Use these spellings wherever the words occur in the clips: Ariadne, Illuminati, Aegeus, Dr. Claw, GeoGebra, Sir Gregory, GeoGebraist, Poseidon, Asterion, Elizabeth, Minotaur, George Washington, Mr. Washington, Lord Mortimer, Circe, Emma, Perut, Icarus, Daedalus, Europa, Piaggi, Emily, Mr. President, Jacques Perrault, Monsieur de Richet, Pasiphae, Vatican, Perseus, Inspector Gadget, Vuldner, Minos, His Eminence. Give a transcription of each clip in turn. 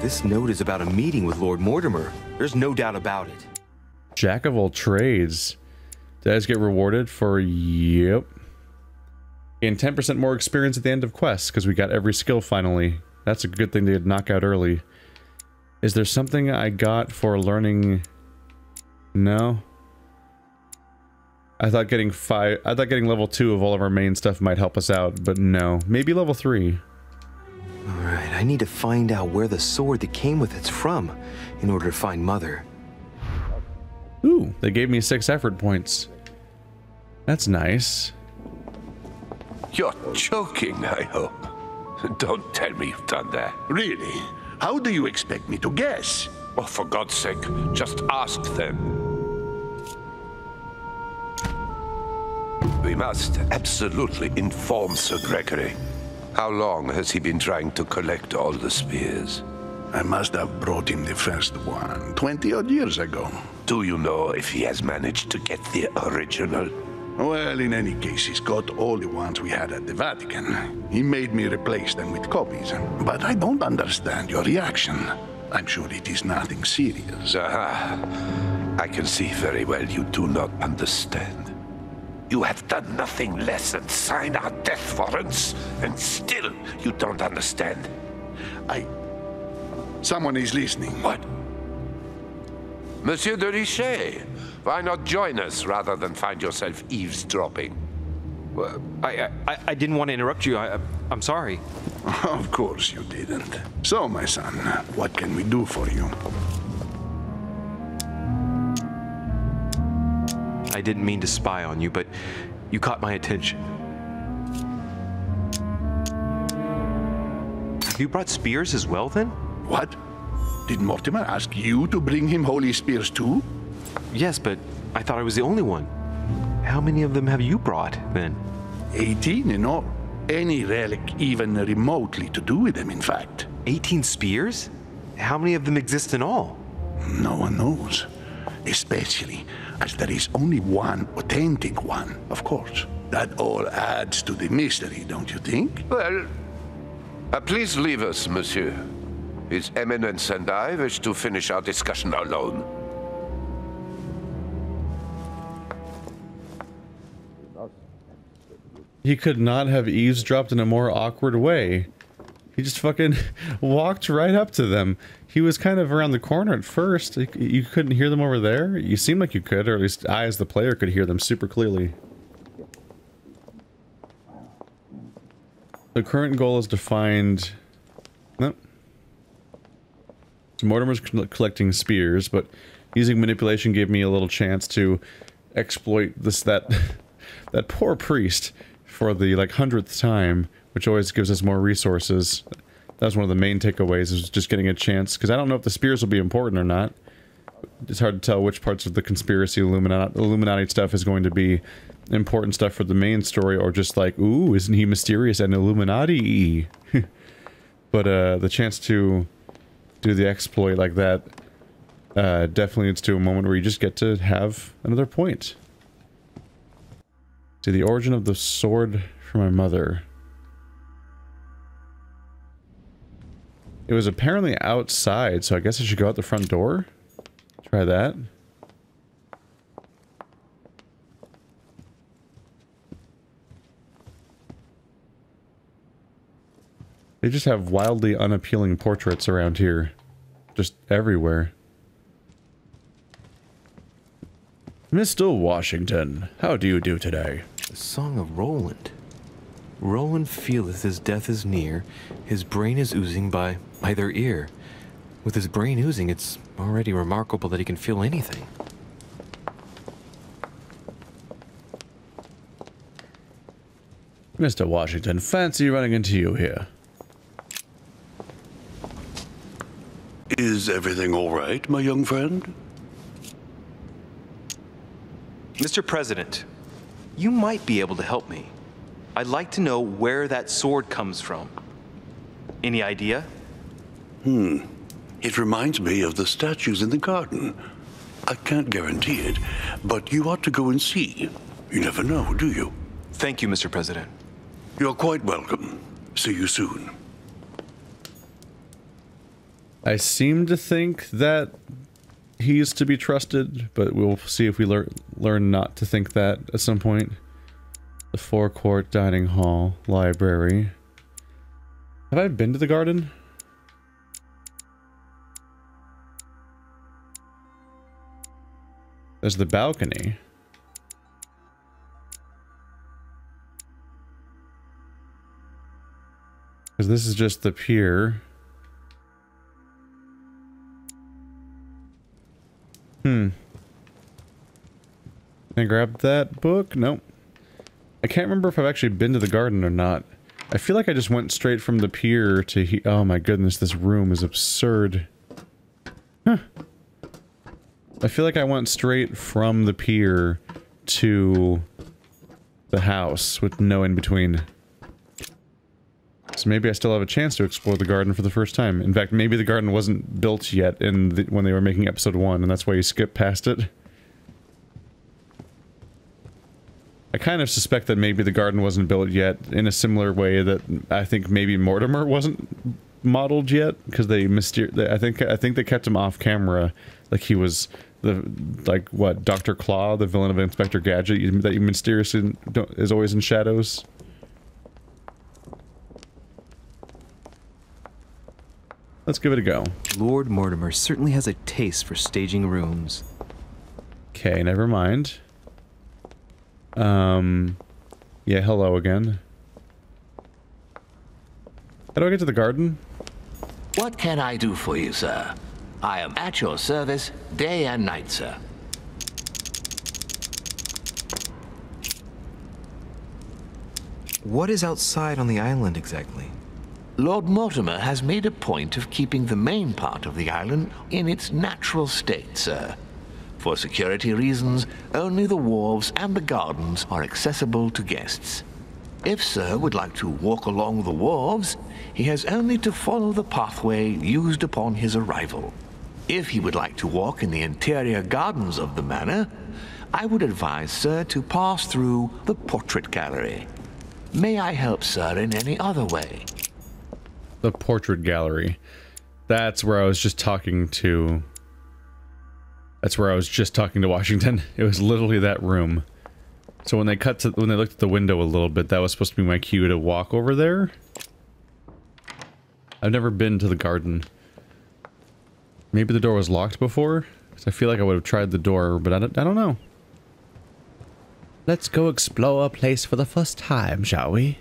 This note is about a meeting with Lord Mortimer. There's no doubt about it. Jack of all trades. Did I just get rewarded for? Yep. Gained 10% more experience at the end of quests because we got every skill finally. That's a good thing to knock out early. Is there something I got for learning? No. I thought getting level 2 of all of our main stuff might help us out, but no. Maybe level 3. Alright, I need to find out where the sword that came with it's from in order to find Mother. Ooh, they gave me 6 effort points. That's nice. You're joking, I hope. Don't tell me you've done that. Really? How do you expect me to guess? Oh, for God's sake, just ask them. We must absolutely inform Sir Gregory. How long has he been trying to collect all the spears? I must have brought him the first one 20-odd years ago. Do you know if he has managed to get the original? Well, in any case, he's got all the ones we had at the Vatican. He made me replace them with copies. But I don't understand your reaction. I'm sure it is nothing serious. Aha. I can see very well you do not understand. You have done nothing less than sign our death warrants, and still you don't understand. Someone is listening. What? Monsieur de Richet, why not join us rather than find yourself eavesdropping? Well, I didn't want to interrupt you. I'm sorry. Of course you didn't. So, my son, what can we do for you? I didn't mean to spy on you, but you caught my attention. You brought spears as well, then? What? Did Mortimer ask you to bring him holy spears too? Yes, but I thought I was the only one. How many of them have you brought, then? 18 in all. Any relic even remotely to do with them, in fact. 18 spears? How many of them exist in all? No one knows. Especially as there is only one authentic one, of course. That all adds to the mystery, don't you think? Well, please leave us, monsieur. His Eminence and I wish to finish our discussion alone. He could not have eavesdropped in a more awkward way. He just fucking walked right up to them. He was kind of around the corner at first. You couldn't hear them over there? You seem like you could, or at least I as the player could hear them super clearly. The current goal is to find... Nope. Mortimer's collecting spears, but using manipulation gave me a little chance to exploit that poor priest for the like 100th time, which always gives us more resources. That was one of the main takeaways, is just getting a chance, because I don't know if the spears will be important or not. It's hard to tell which parts of the conspiracy Illuminati stuff is going to be important stuff for the main story, or just like, ooh, isn't he mysterious and Illuminati-y? But the chance to do the exploit like that definitely leads to a moment where you just get to have another point. To the origin of the sword for my mother. It was apparently outside, so I guess I should go out the front door. Try that. They just have wildly unappealing portraits around here. Just everywhere. Mr. Washington, how do you do today? The Song of Roland. Roland feeleth his death is near, his brain is oozing by either ear. With his brain oozing, it's already remarkable that he can feel anything. Mr. Washington, fancy running into you here. Is everything all right, my young friend? Mr. President, you might be able to help me. I'd like to know where that sword comes from. Any idea? It reminds me of the statues in the garden. I can't guarantee it, but you ought to go and see. You never know, do you? Thank you, Mr. President. You're quite welcome. See you soon. I seem to think that he is to be trusted, but we'll see if we learn not to think that at some point. The forecourt, dining hall, library. Have I been to the garden? There's the balcony. Because this is just the pier. Can I grab that book? Nope. I can't remember if I've actually been to the garden or not. I feel like I just went straight from the pier to he- oh my goodness, this room is absurd. Huh. I feel like I went straight from the pier to the house with no in-between. So maybe I still have a chance to explore the garden for the first time. In fact, maybe the garden wasn't built yet in the, when they were making episode 1, and that's why you skip past it. I kind of suspect that maybe the garden wasn't built yet in a similar way that I think maybe Mortimer wasn't modeled yet, because they I think they kept him off camera, like he was the what Dr. Claw, the villain of Inspector Gadget, that you mysteriously is always in shadows. Let's give it a go. Lord Mortimer certainly has a taste for staging rooms. Okay, never mind. Yeah, hello again. How do I get to the garden? What can I do for you, sir? I am at your service day and night, sir. What is outside on the island exactly? Lord Mortimer has made a point of keeping the main part of the island in its natural state, sir. For security reasons, only the wharves and the gardens are accessible to guests. If sir would like to walk along the wharves, he has only to follow the pathway used upon his arrival. If he would like to walk in the interior gardens of the manor, I would advise sir to pass through the portrait gallery. May I help sir in any other way? The portrait gallery. That's where I was just talking to... That's where I was just talking to Washington. It was literally that room. So when they looked at the window a little bit, that was supposed to be my cue to walk over there. I've never been to the garden. Maybe the door was locked before? Because I feel like I would have tried the door, but I don't know. Let's go explore a place for the first time, shall we?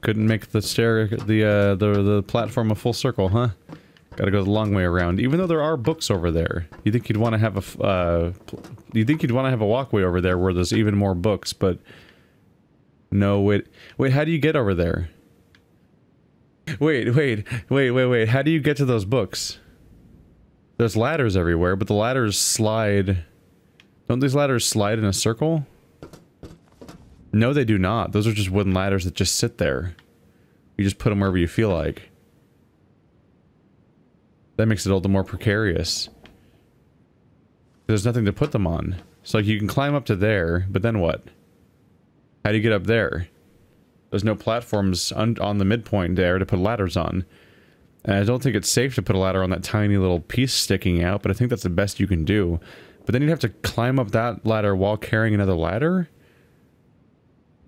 Couldn't make the stair, the platform a full circle, huh? Gotta go the long way around. Even though there are books over there, you think you'd want to have a, you think you'd want to have a walkway over there where there's even more books, but no. Wait. How do you get over there? Wait. How do you get to those books? There's ladders everywhere, but the ladders slide. Don't these ladders slide in a circle? No, they do not. Those are just wooden ladders that just sit there. You just put them wherever you feel like. That makes it all the more precarious. There's nothing to put them on. So, like, you can climb up to there, but then what? How do you get up there? There's no platforms on the midpoint there to put ladders on. And I don't think it's safe to put a ladder on that tiny little piece sticking out, but I think that's the best you can do. But then you'd have to climb up that ladder while carrying another ladder?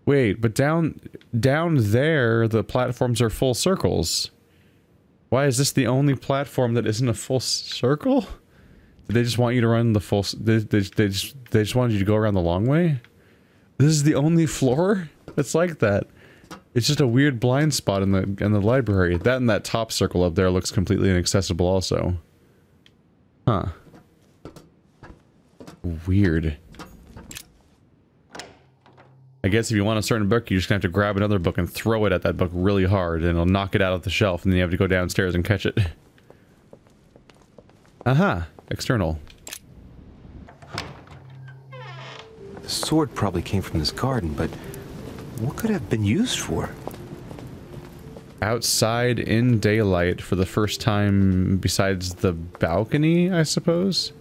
Wait, but down there, the platforms are full circles. Why is this the only platform that isn't a full circle? Did they just want you to run the full... They just wanted you to go around the long way? This is the only floor that's like that. It's just a weird blind spot in the library. That and that top circle up there looks completely inaccessible also. Huh. Weird. I guess if you want a certain book, you're just gonna have to grab another book and throw it at that book really hard, and it'll knock it out of the shelf, and then you have to go downstairs and catch it. Aha! External. The sword probably came from this garden, but what could it have been used for? Outside in daylight for the first time besides the balcony, I suppose?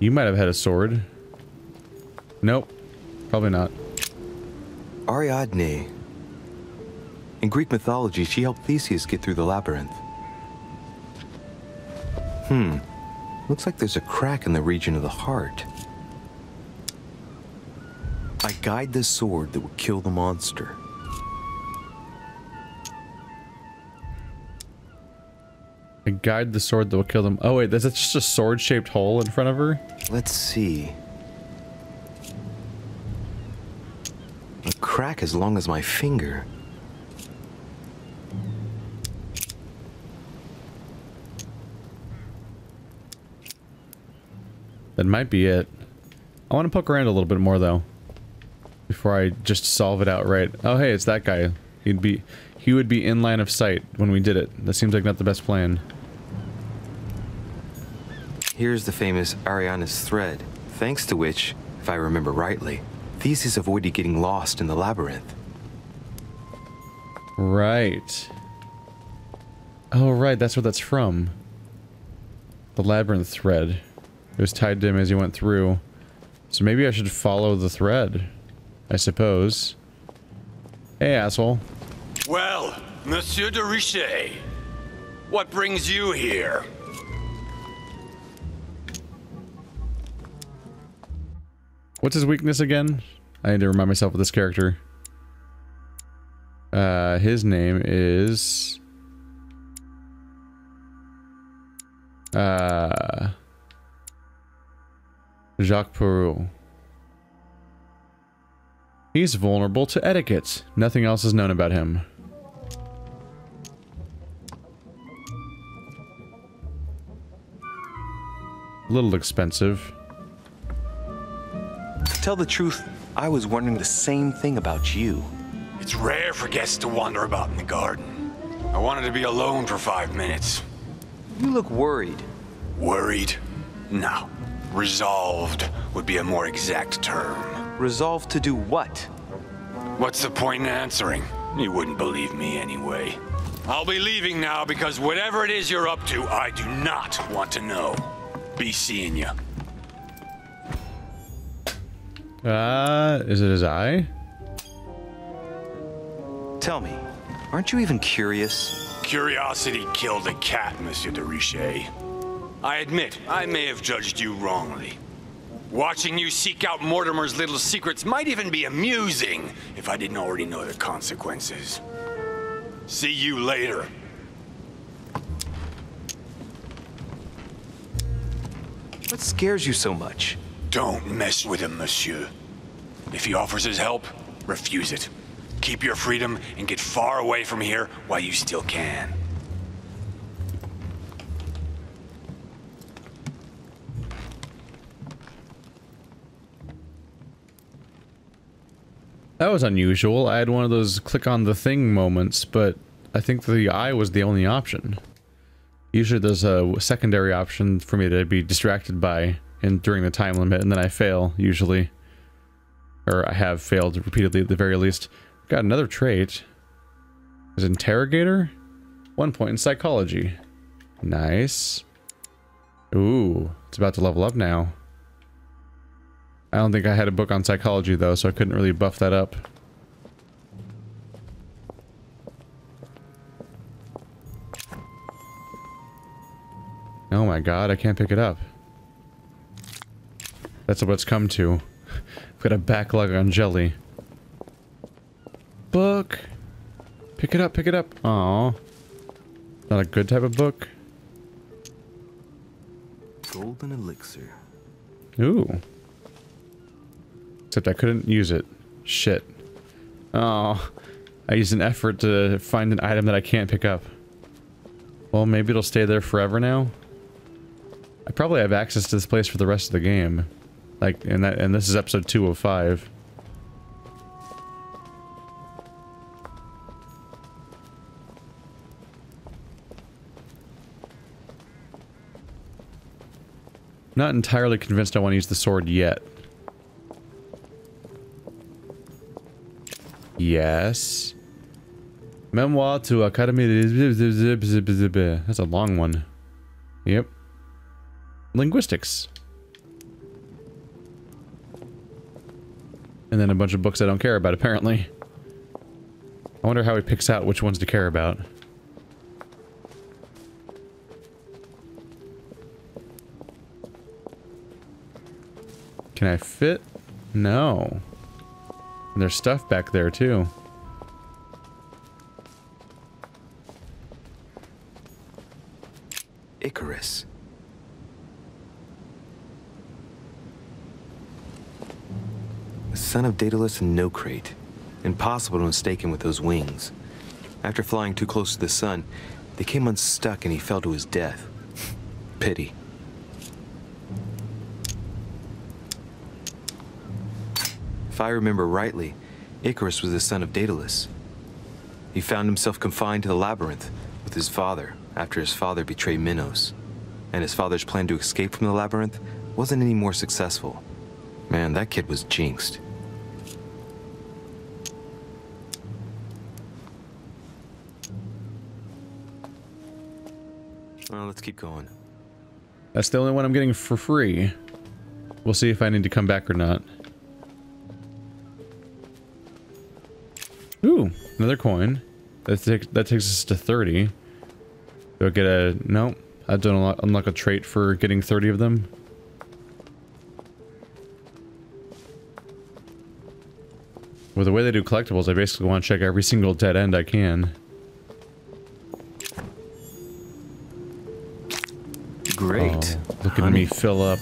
You might have had a sword. Nope. Probably not. Ariadne. In Greek mythology, she helped Theseus get through the labyrinth. Hmm. Looks like there's a crack in the region of the heart. I guide the sword that will kill the monster. I guide the sword that will kill them. Oh wait, that's just a sword-shaped hole in front of her? Let's see. A crack as long as my finger. That might be it. I want to poke around a little bit more though, before I just solve it outright. Oh hey, it's that guy. He would be in line of sight when we did it. That seems like not the best plan. Here's the famous Ariadne's thread, thanks to which, if I remember rightly, Theseus avoided getting lost in the labyrinth. Right. Oh right, that's where that's from. The labyrinth thread. It was tied to him as he went through. So maybe I should follow the thread, I suppose. Hey, asshole. Well, Monsieur de Richet, what brings you here? What's his weakness again? I need to remind myself of this character. His name is... Jacques Perrault. He's vulnerable to etiquette. Nothing else is known about him. A little expensive. To tell the truth, I was wondering the same thing about you. It's rare for guests to wander about in the garden. I wanted to be alone for 5 minutes. You look worried. Worried? No. Resolved would be a more exact term. Resolved to do what? What's the point in answering? You wouldn't believe me anyway. I'll be leaving now because whatever it is you're up to, I do not want to know. Be seeing you. Is it his eye? Tell me, aren't you even curious? Curiosity killed a cat, Monsieur de Richet. I admit, I may have judged you wrongly. Watching you seek out Mortimer's little secrets might even be amusing if I didn't already know the consequences. See you later. What scares you so much? Don't mess with him, monsieur. If he offers his help, refuse it. Keep your freedom and get far away from here while you still can. That was unusual. I had one of those click on the thing moments, but I think the eye was the only option. Usually there's a secondary option for me to be distracted by during the time limit, and then I fail, usually. Or I have failed repeatedly at the very least. Got another trait. There's interrogator? 1 point in psychology. Nice. Ooh, it's about to level up now. I don't think I had a book on psychology, though, so I couldn't really buff that up. Oh my god, I can't pick it up. That's what it's come to. I've got a backlog on jelly. Book! Pick it up, pick it up! Aww. Not a good type of book. Golden elixir. Ooh. Except I couldn't use it. Shit. Oh, I used an effort to find an item that I can't pick up. Well, maybe it'll stay there forever now. I probably have access to this place for the rest of the game. Like, and this is episode 2 of 5. Not entirely convinced I want to use the sword yet. Yes. Memoir to Academy. That's a long one. Yep. Linguistics. And then a bunch of books I don't care about, apparently. I wonder how he picks out which ones to care about. Can I fit? No. And there's stuff back there, too. Icarus. The son of Daedalus and Nocrate. Impossible to mistake him with those wings. After flying too close to the sun, they came unstuck and he fell to his death. Pity. If I remember rightly, Icarus was the son of Daedalus. He found himself confined to the labyrinth with his father after his father betrayed Minos. And his father's plan to escape from the labyrinth wasn't any more successful. Man, that kid was jinxed. Well, let's keep going. That's the only one I'm getting for free. We'll see if I need to come back or not. Ooh, another coin. That takes us to 30. Do I get a... no. I don't unlock a trait for getting 30 of them. Well, the way they do collectibles, I basically want to check every single dead end I can. Great. Oh, look at me fill up.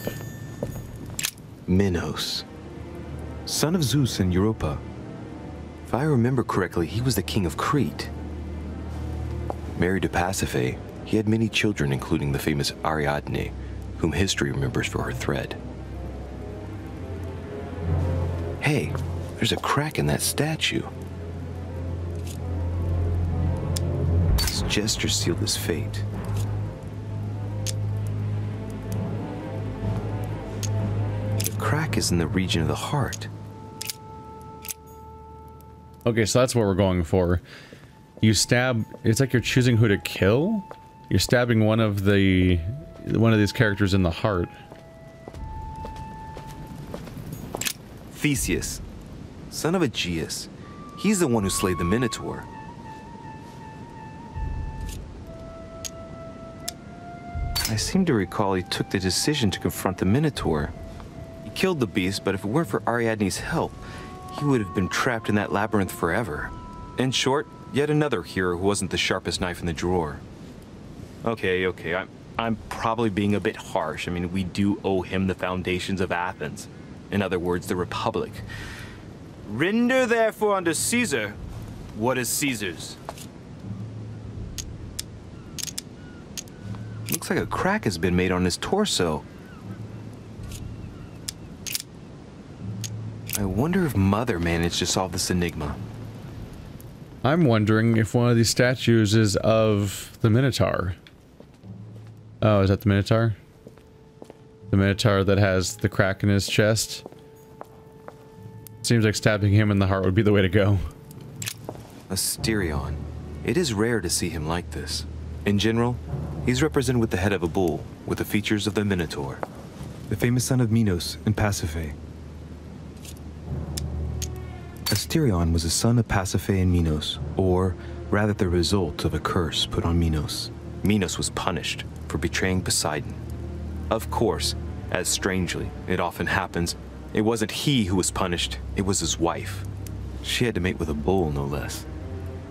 Minos. Son of Zeus in Europa. If I remember correctly, he was the king of Crete. Married to Pasiphae, he had many children, including the famous Ariadne, whom history remembers for her thread. Hey, there's a crack in that statue. His gesture sealed his fate. The crack is in the region of the heart. Okay, so that's what we're going for. You stab... it's like you're choosing who to kill? You're stabbing one of these characters in the heart. Theseus, son of Aegeus. He's the one who slayed the Minotaur. I seem to recall he took the decision to confront the Minotaur. He killed the beast, but if it weren't for Ariadne's help, he would have been trapped in that labyrinth forever. In short, yet another hero who wasn't the sharpest knife in the drawer. Okay, I'm probably being a bit harsh. I mean, we do owe him the foundations of Athens. In other words, the Republic. Render therefore unto Caesar what is Caesar's. Looks like a crack has been made on his torso. I wonder if Mother managed to solve this enigma. I'm wondering if one of these statues is of the Minotaur. Oh, is that the Minotaur? The Minotaur that has the crack in his chest? Seems like stabbing him in the heart would be the way to go. Asterion. It is rare to see him like this. In general, he's represented with the head of a bull, with the features of the Minotaur. The famous son of Minos and Pasiphae. Asterion was a son of Pasiphae and Minos, or rather the result of a curse put on Minos. Minos was punished for betraying Poseidon. Of course, as strangely it often happens, it wasn't he who was punished, it was his wife. She had to mate with a bull, no less.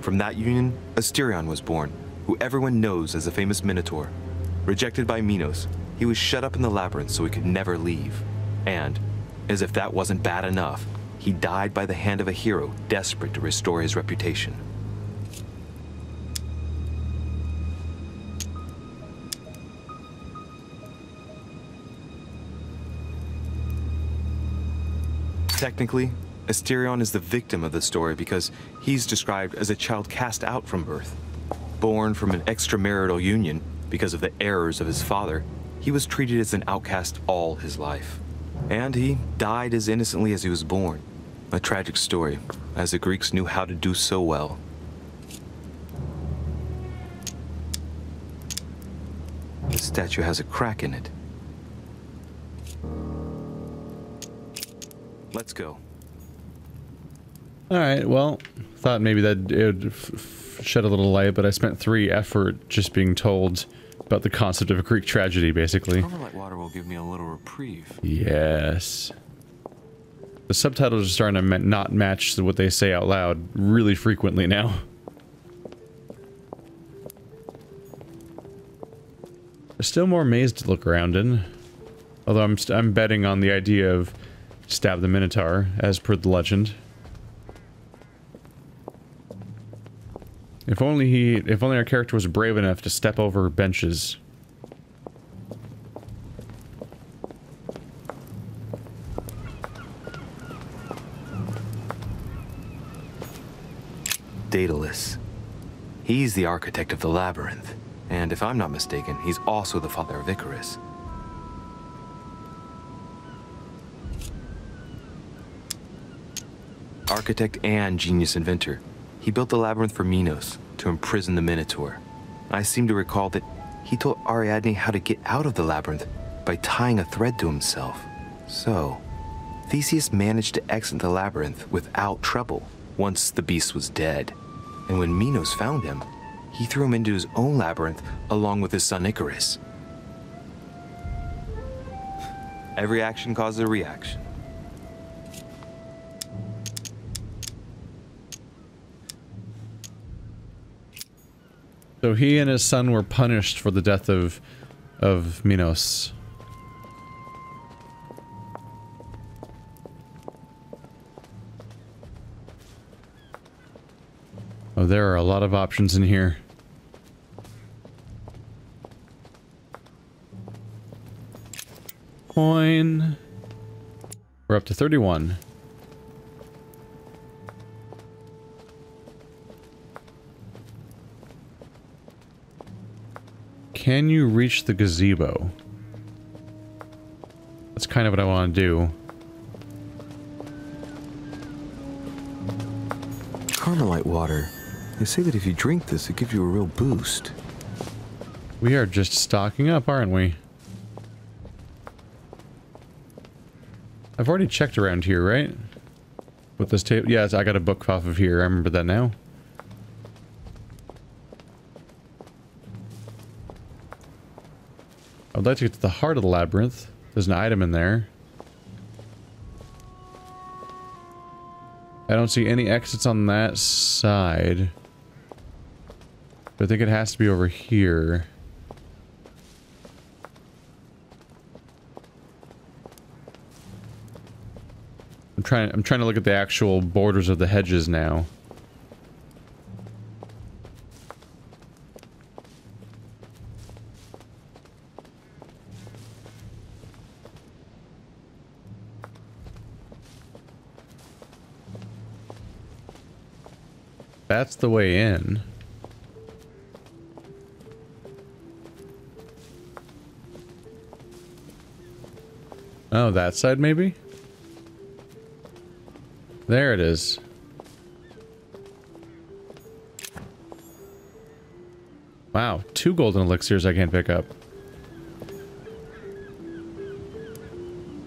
From that union, Asterion was born, who everyone knows as the famous Minotaur. Rejected by Minos, he was shut up in the labyrinth so he could never leave. And, as if that wasn't bad enough, he died by the hand of a hero desperate to restore his reputation. Technically, Asterion is the victim of the story because he's described as a child cast out from birth. Born from an extramarital union because of the errors of his father, he was treated as an outcast all his life. And he died as innocently as he was born. A tragic story, as the Greeks knew how to do so well. The statue has a crack in it. Let's go. Alright, well, thought maybe that it would shed a little light, but I spent 3 effort just being told about the concept of a Greek tragedy, basically. Something like water will give me a little reprieve. Yes. The subtitles are starting to not match what they say out loud really frequently now. There's still more maze to look around in. Although I'm betting on the idea of stab the Minotaur, as per the legend. If only our character was brave enough to step over benches. Daedalus. He's the architect of the labyrinth, and if I'm not mistaken, he's also the father of Icarus. Architect and genius inventor. He built the labyrinth for Minos to imprison the Minotaur. I seem to recall that he told Ariadne how to get out of the labyrinth by tying a thread to himself. So, Theseus managed to exit the labyrinth without trouble once the beast was dead. And when Minos found him, he threw him into his own labyrinth along with his son Icarus. Every action causes a reaction. So he and his son were punished for the death of Minos. Oh, there are a lot of options in here. Coin. We're up to 31. Can you reach the gazebo? That's kind of what I want to do. Carmelite water. They say that if you drink this, it gives you a real boost. We are just stocking up, aren't we? I've already checked around here, right? With this table? Yes, I got a book off of here. I remember that now. I'd like to get to the heart of the labyrinth. There's an item in there. I don't see any exits on that side. But I think it has to be over here. I'm trying to look at the actual borders of the hedges now. That's the way in. Oh, that side maybe? There it is. Wow, 2 golden elixirs I can't pick up.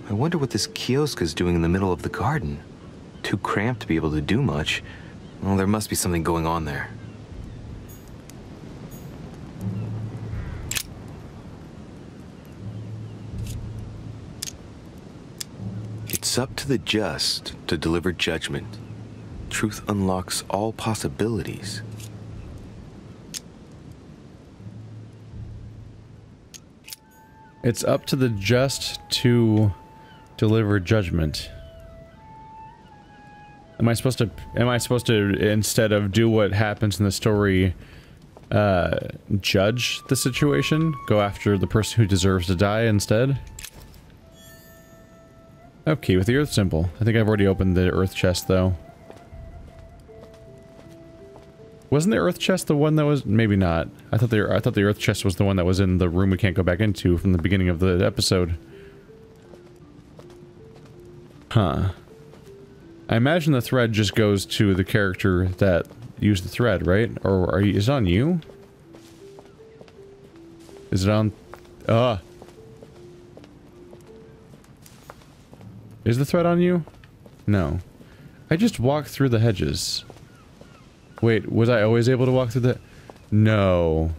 I wonder what this kiosk is doing in the middle of the garden. Too cramped to be able to do much. Well, there must be something going on there. It's up to the just to deliver judgment. Truth unlocks all possibilities. It's up to the just to deliver judgment. Am I supposed to, instead of do what happens in the story, judge the situation? Go after the person who deserves to die instead? Okay, with the earth symbol. I think I've already opened the earth chest, though. Wasn't the earth chest the one that was... Maybe not. I thought the earth chest was the one that was in the room we can't go back into from the beginning of the episode. Huh. I imagine the thread just goes to the character that used the thread, right? Or are you, is it on you? Is it on... Is the thread on you? No. I just walked through the hedges. Wait, was I always able to walk through the... No.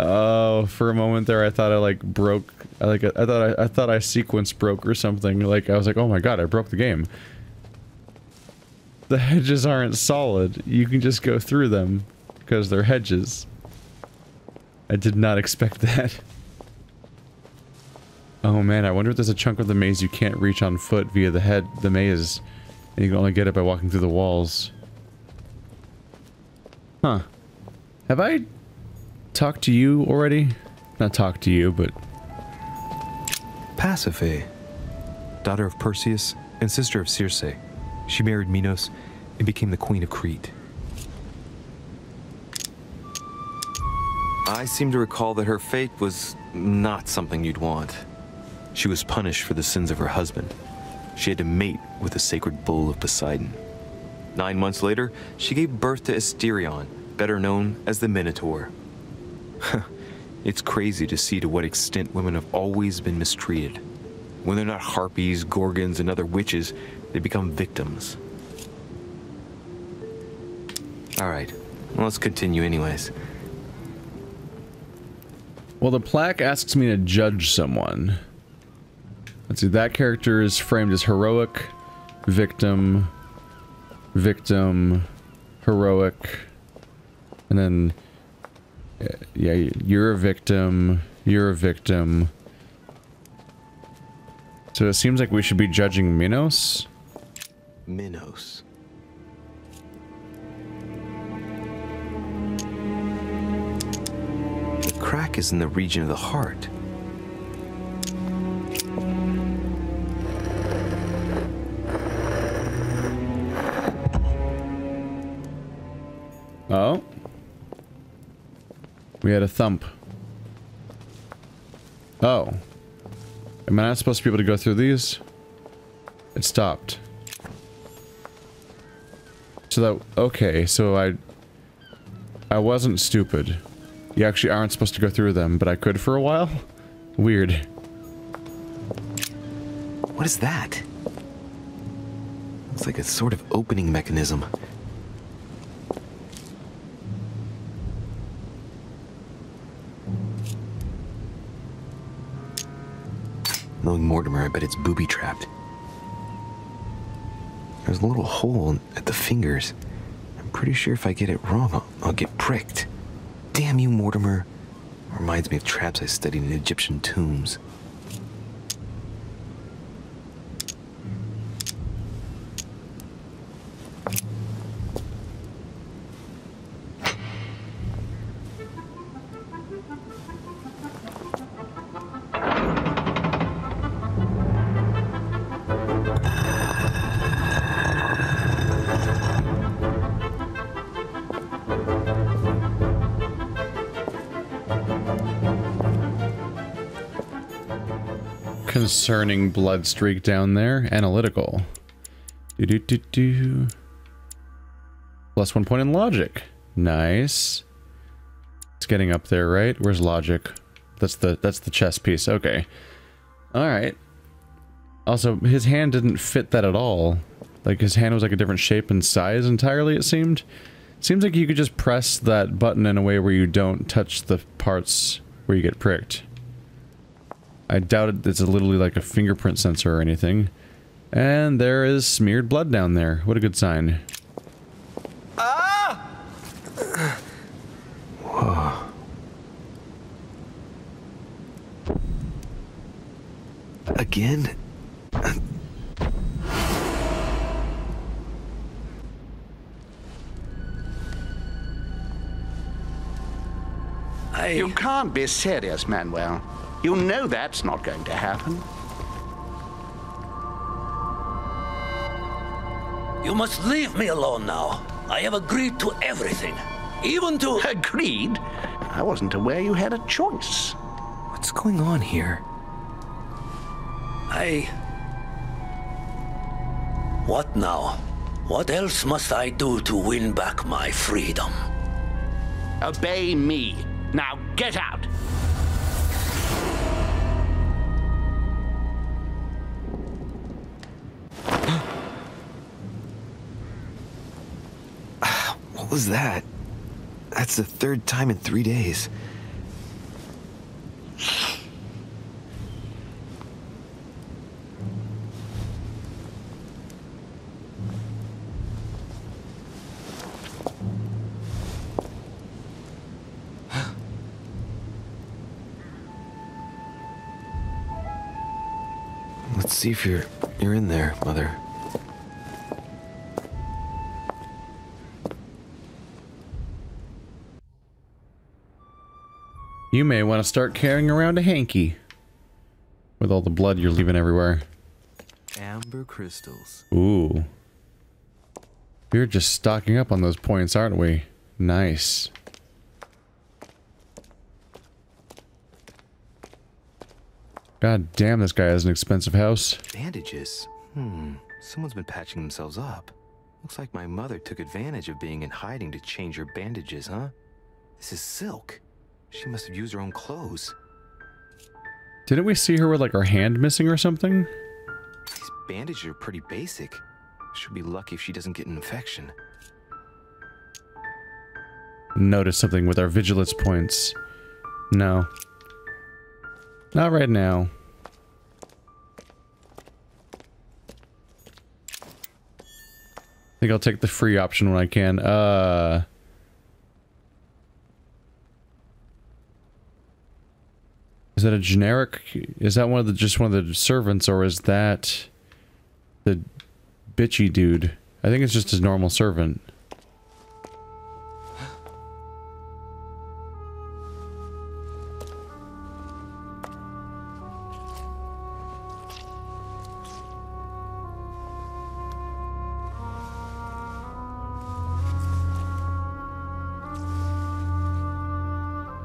Oh, for a moment there I thought I like broke... I thought I sequence broke or something. Like, I was like, oh my god, I broke the game. The hedges aren't solid. You can just go through them because they're hedges. I did not expect that. Oh man, I wonder if there's a chunk of the maze you can't reach on foot via the maze, and you can only get it by walking through the walls. Huh. Have I talked to you already? Not talked to you, but... Pasiphae, daughter of Perseus and sister of Circe. She married Minos and became the queen of Crete. I seem to recall that her fate was not something you'd want. She was punished for the sins of her husband. She had to mate with the sacred bull of Poseidon. 9 months later, she gave birth to Asterion, better known as the Minotaur. It's crazy to see to what extent women have always been mistreated. When they're not harpies, gorgons, and other witches, they become victims. All right, well, let's continue anyways. Well, the plaque asks me to judge someone. Let's see, that character is framed as heroic, victim, victim, heroic, and then... yeah, you're a victim, you're a victim. So it seems like we should be judging Minos? Minos. The crack is in the region of the heart. Oh. We had a thump. Oh. Am I not supposed to be able to go through these? It stopped. So that... Okay, so I wasn't stupid. You actually aren't supposed to go through them, but I could for a while? Weird. What is that? Looks like a sort of opening mechanism. Lord Mortimer, I bet it's booby-trapped. There's a little hole at the fingers. I'm pretty sure if I get it wrong, I'll get pricked. Damn you, Mortimer. Reminds me of traps I studied in Egyptian tombs. Concerning blood streak down there. Analytical. Plus 1 point in logic. Nice. It's getting up there, right? Where's logic? That's the chess piece. Okay. Alright. Also, his hand didn't fit that at all. Like, his hand was like a different shape and size entirely, it seemed. Seems like you could just press that button in a way where you don't touch the parts where you get pricked. I doubt it's literally like a fingerprint sensor or anything. And there is smeared blood down there. What a good sign. Ah! Whoa. Again? You can't be serious, Manuel. You know that's not going to happen. You must leave me alone now. I have agreed to everything. Even to... Agreed? I wasn't aware you had a choice. What's going on here? What now? What else must I do to win back my freedom? Obey me. Now get out! What was that? That's the third time in 3 days. Let's see if you're in there, Mother. You may want to start carrying around a hanky. With all the blood you're leaving everywhere. Amber crystals. Ooh. We're just stocking up on those points, aren't we? Nice. God damn, this guy has an expensive house. Bandages? Someone's been patching themselves up. Looks like my mother took advantage of being in hiding to change her bandages, huh? This is silk. She must have used her own clothes. Didn't we see her with like her hand missing or something? These bandages are pretty basic. She'll be lucky if she doesn't get an infection. Notice something with our vigilance points. No. Not right now. I think I'll take the free option when I can. Is that a generic? Is that one of the servants, or is that the bitchy dude? I think it's just his normal servant.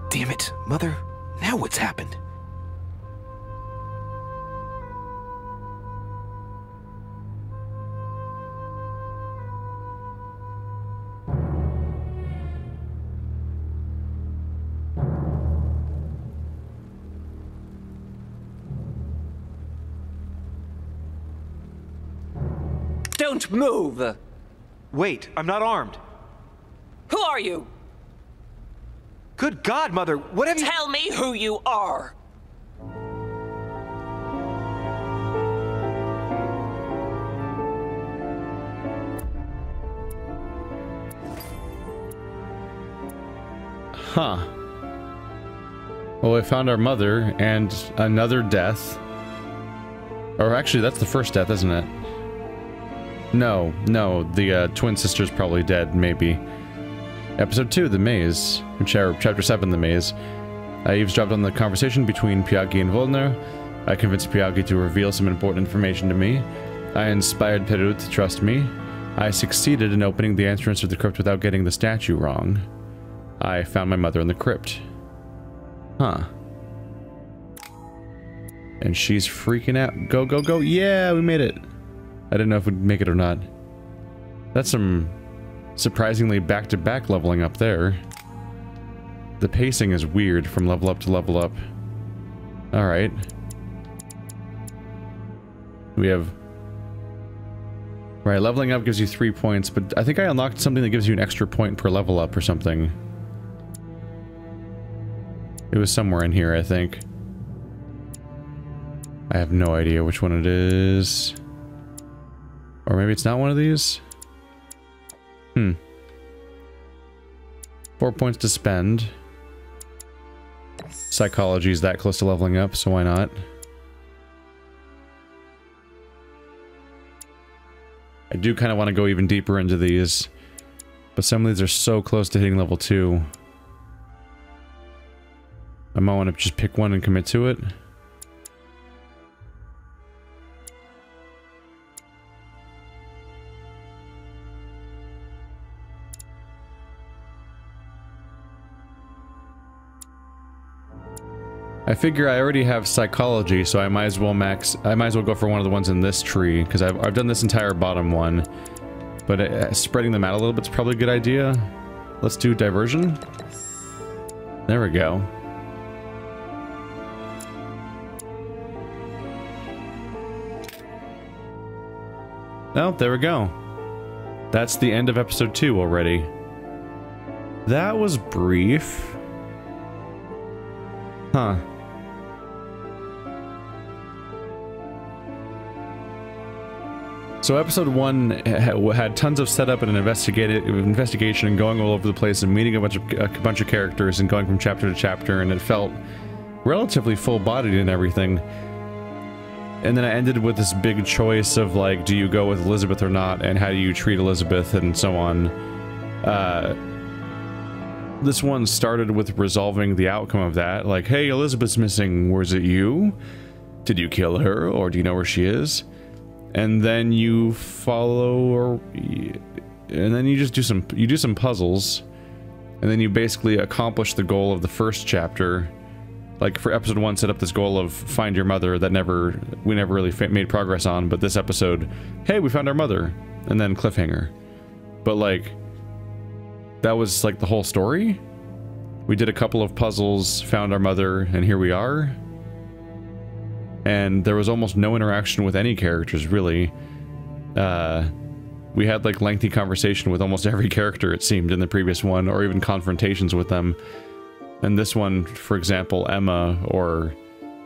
Damn it, Mother. Now what's happened? Don't move! Wait, I'm not armed. Who are you? Good God, Mother, what have you— Tell me who you are! Huh. Well, we found our mother, and another death. Or actually, that's the first death, isn't it? No, no, the twin sister's probably dead, maybe. Episode 2, The Maze, Chapter 7, The Maze. I eavesdropped on the conversation between Piaggi and Vuldner. I convinced Piaggi to reveal some important information to me. I inspired Perut to trust me. I succeeded in opening the entrance to the crypt without getting the statue wrong. I found my mother in the crypt. Huh. And she's freaking out. Go, go, go. Yeah, we made it. I didn't know if we'd make it or not. That's some surprisingly back-to-back leveling up there. The pacing is weird from level up to level up. Alright. We have... Right, leveling up gives you 3 points, but I think I unlocked something that gives you an extra point per level up or something. It was somewhere in here, I think. I have no idea which one it is. Or maybe it's not one of these? Hmm. 4 points to spend. Psychology is that close to leveling up, so why not? I do kind of want to go even deeper into these, but some of these are so close to hitting level 2. I might want to just pick one and commit to it. I figure I already have psychology, so I might as well go for one of the ones in this tree, because I've done this entire bottom one. But spreading them out a little bit's probably a good idea. Let's do diversion. There we go. Oh, there we go. That's the end of episode 2 already. That was brief. Huh. So episode one had tons of setup and an investigation and going all over the place and meeting a bunch of characters and going from chapter to chapter, and it felt relatively full-bodied and everything. And then I ended with this big choice of, like, do you go with Elizabeth or not, and how do you treat Elizabeth, and so on. This one started with resolving the outcome of that, like, hey, Elizabeth's missing, was it you? Did you kill her, or do you know where she is? And then you follow, or, and then you just do some puzzles, and then you basically accomplish the goal of the first chapter. Like, for episode one, set up this goal of find your mother that we never really made progress on, but this episode, hey, we found our mother, and then cliffhanger. But, like, that was, like, the whole story? We did a couple of puzzles, found our mother, and here we are. And there was almost no interaction with any characters, really. We had, like, lengthy conversation with almost every character, it seemed, in the previous one, or even confrontations with them. And this one, for example, Emma or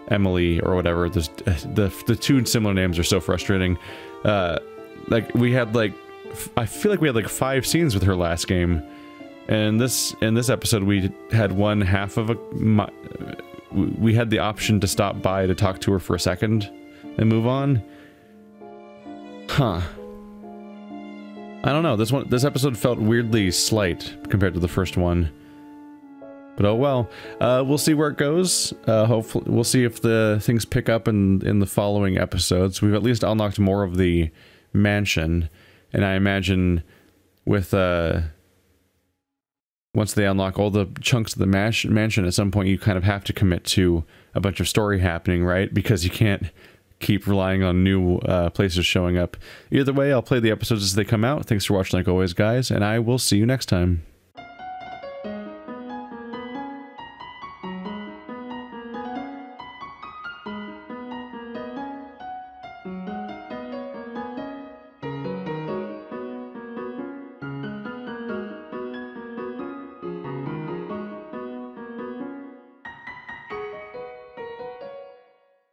Emily or whatever, the two similar names are so frustrating. Like, we had, like, I feel like we had, like, 5 scenes with her last game. And in this episode, we had one half of we had the option to stop by to talk to her for a second and move on. Huh. I don't know, this episode felt weirdly slight compared to the first one. But oh well, we'll see where it goes. Hopefully, we'll see if the things pick up in the following episodes. We've at least unlocked more of the mansion, and I imagine with once they unlock all the chunks of the mansion, at some point you kind of have to commit to a bunch of story happening, right? Because you can't keep relying on new places showing up. Either way, I'll play the episodes as they come out. Thanks for watching, like always, guys, and I will see you next time.